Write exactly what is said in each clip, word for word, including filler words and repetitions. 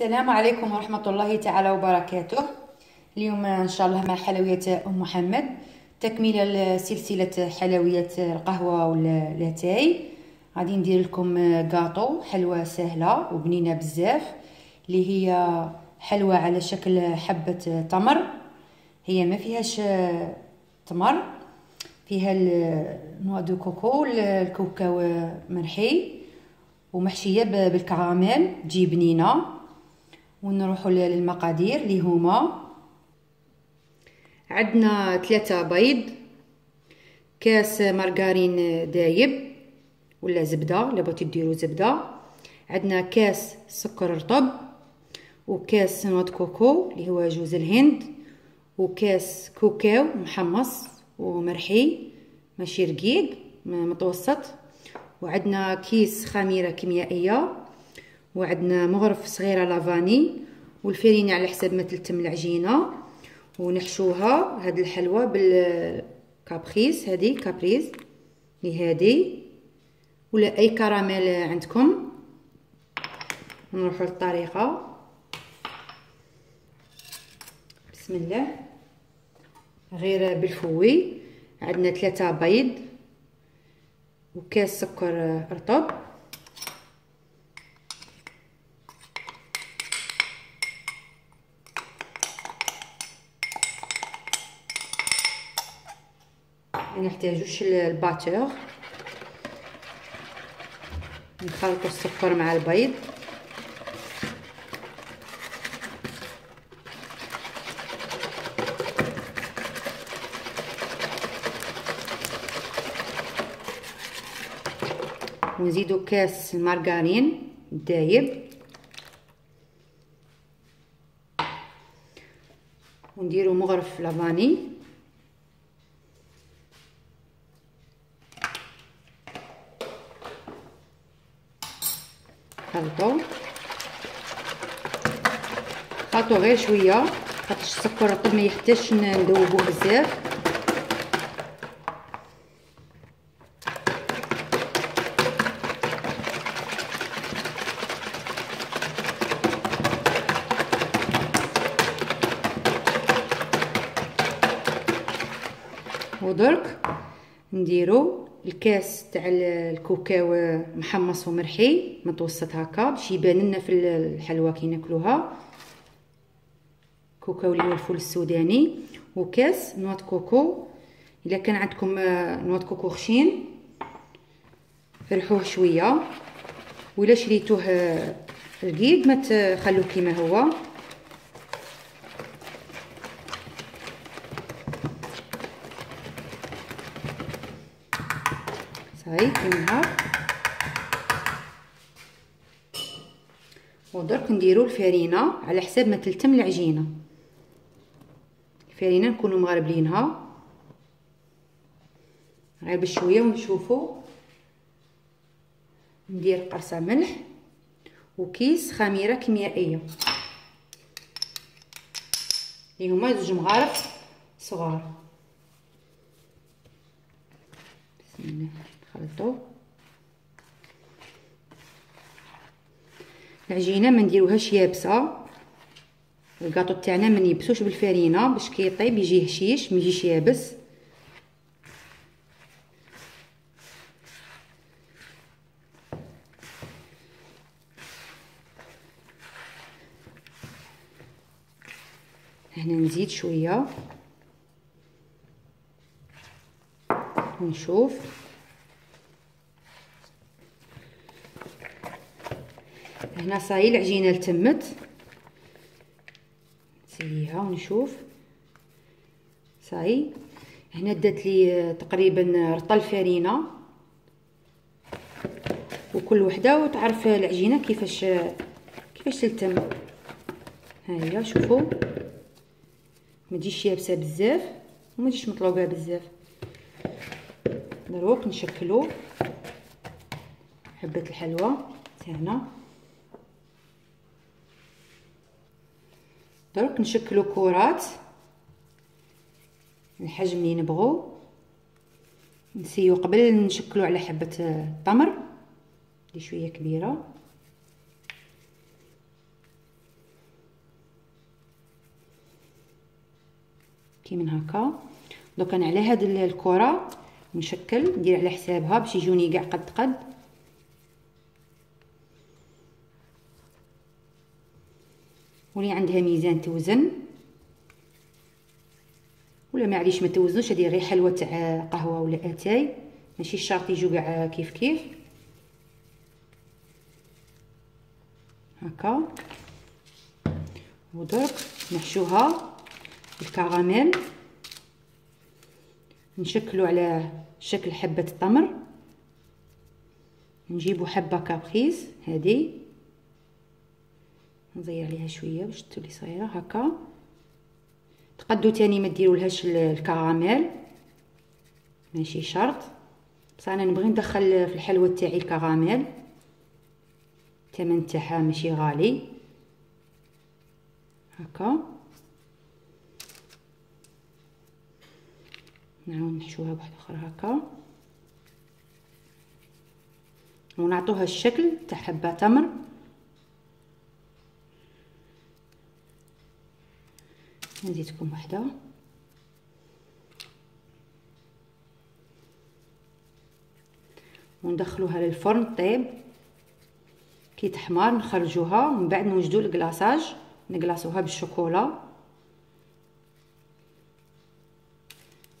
السلام عليكم ورحمة الله تعالى وبركاته. اليوم إن شاء الله مع حلويات أم محمد، تكملة لسلسلة حلويات القهوة والاتاي. غادي ندير لكم كاطو، حلوة سهلة وبنينة بزاف، اللي هي حلوة على شكل حبة تمر، هي ما فيهاش تمر، فيها نوا دو كوكو، الكاكاو مرحي ومحشية بالكراميل، تجي بنينة. ونروحوا للمقادير اللي هما عندنا ثلاثة بيض، كاس مارغرين دايب ولا زبدة، الا بغيتو ديروا زبدة، عندنا كاس سكر رطب، وكاس نوت كوكو اللي هو جوز الهند، وكاس كوكاو محمص ومرحي ماشي رقيق متوسط، وعندنا كيس خميرة كيميائية، وعندنا مغرف صغيره لافاني، والفرينه على حسب ما تلتم العجينه، ونحشوها هاد الحلوه بالكابريز، هذه كابريز لي هذه ولا اي كراميل عندكم. نروحوا للطريقه، بسم الله. غير بالفوي عندنا ثلاثه بيض وكاس سكر رطب، ما نحتاجوش الباتور، نخلطوا السكر مع البيض. ونزيدو كاس مارغرين دايب، ونديرو مغرف لافاني، خلطو خلطو غير شويه، خاطرش السكر الرطب ما يحتاجش ندوبوه بزاف. ودرك نديرو الكاس تاع الكوكاو محمص ومرحي متوسط هكا باش يبان لنا في الحلوه كي ناكلوها، كوكاو اللي هو الفول السوداني، وكاس نواه كوكو. الا كان عندكم نواه كوكو خشين فرحوه شويه، ولا شريتوه رقيق ما تخلوه كيما هو. هاي كيما هاك. ودرك نديرو الفرينه على حساب ما تلتم العجينه، الفرينه نكونوا مغربلينها غير بشويه، ونشوفو ندير قرصه ملح وكيس خميره كيميائيه اللي هما زوج مغارف صغار. بسم الله، نخلطو العجينه، ما نديروهاش يابسه، الكاطو تاعنا ما نيبسوش بالفرينه باش كي يطيب يجي هشيش ما يجيش يابس. هنا نزيد شويه ونشوف. هنا صاي العجينه التمت، نسيها ونشوف. صاي هنا دات لي تقريبا رطل الفرينه، وكل وحده وتعرف العجينه كيفاش كيفاش تلتم. ها هي، شوفوا ما تجيش يابسه بزاف وما تجيش مطلوقه بزاف. دروك نشكلو حبه الحلوه تاعنا، دروك نشكلو كرات الحجم اللي نبغو، نسيو قبل نشكلو على حبه التمر اللي شويه كبيره. كي من هكا. دوكا انا على هاد الكره نشكل ندير على حسابها باش يجوني كاع قد قد. ولي عندها ميزان توزن، ولا ما عليش ما توزنوش هادي غير حلوه تاع قهوه ولا اتاي، ماشي شرط يجو كاع كيف كيف هكا. ودرك نحشوها بالكراميل، نشكلو على شكل حبه التمر، نجيبو حبه كابريز هادي نزير عليها شويه باش تولي صغيره هكا. تقدو تاني ما ديرولهاش الكراميل، ماشي شرط، بصح انا نبغي ندخل في الحلوه تاعي الكراميل، الثمن تاعها ماشي غالي هكا. نعاود نحشوها بواحد اخر هكا ونعطوها الشكل تاع حبه تمر. نزيدكم وحده وندخلوها للفرن طيب. كي تحمر نخرجوها ومن بعد نوجدو الكلاصاج، نكلاصوها بالشوكولا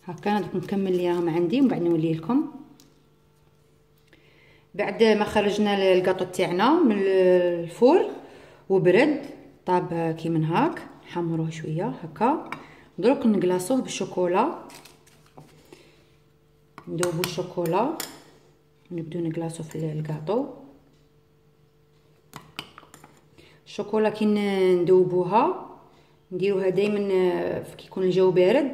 هكا. انا نكمل ليهم عندي ومن بعد نولي لكم. بعد ما خرجنا الكاطو تاعنا من الفور وبرد طاب كي من هاك، نحمروه شويه هكا. دروك نكلاصوه بالشوكولا، نذوبو الشوكولا ونبداو نكلاصو في الكاطو. الشوكولا كي ندوبوها نديروها دائما كي يكون الجو بارد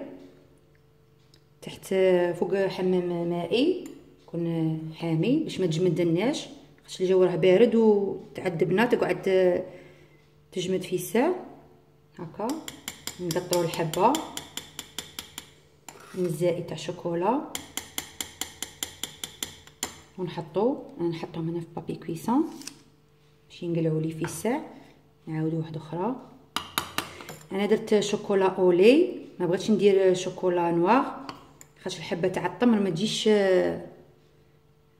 تحت فوق حمام مائي يكون حامي باش ما تجمدناش، خاطر الجو راه بارد وتعذبنا تقعد تجمد في الساع هكا. نقطعو الحبه الزائد تاع الشوكولا ونحطو، نحطهم هنا في بابي كويسون باش ينقلعو لي في الساع. نعاودو واحده اخرى. انا درت شوكولا اولي، ما بغيتش ندير شوكولا نوار خاطر الحبه تاع التمر ما تجيش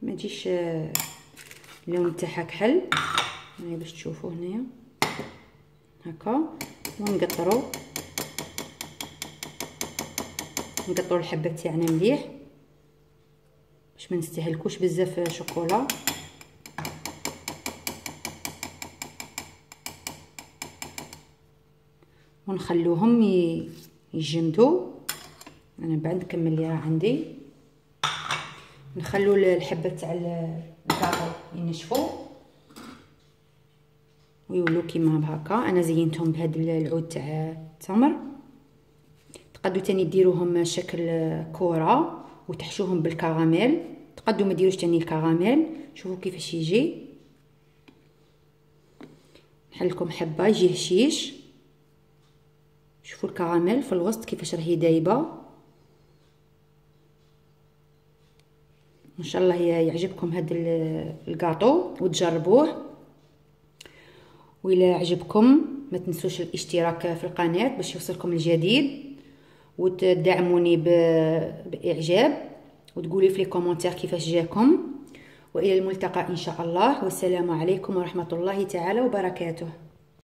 ما تجيش اللون تاعها كحل، هاي باش تشوفوه هنايا هكا. ونقطرو نقطرو الحبه تاعنا مليح باش ما نستهلكوش بزاف شوكولا. ونخلوهم يجمدوا. انا بعد نكمل اللي راه عندي، نخلو الحبه تاع الكاطو ينشفوا ويولو كيما بهكا. انا زينتهم بهاد العود تاع التمر. تقدو تاني ديروهم شكل كره وتحشوهم بالكراميل، تقدو ما ديروش تاني الكراميل. شوفوا كيفاش يجي، نحلكم حبه يجي هشيش. شوفوا الكراميل في الوسط كيفاش راهي دايبه. ان شاء الله يعجبكم هذا الكاطو وتجربوه، والا عجبكم ما تنسوش الاشتراك في القناه باش يوصلكم الجديد، وتدعموني باعجاب وتقولي في لي كومونتير كيفاش جاكم. والى الملتقى ان شاء الله، والسلام عليكم ورحمه الله تعالى وبركاته.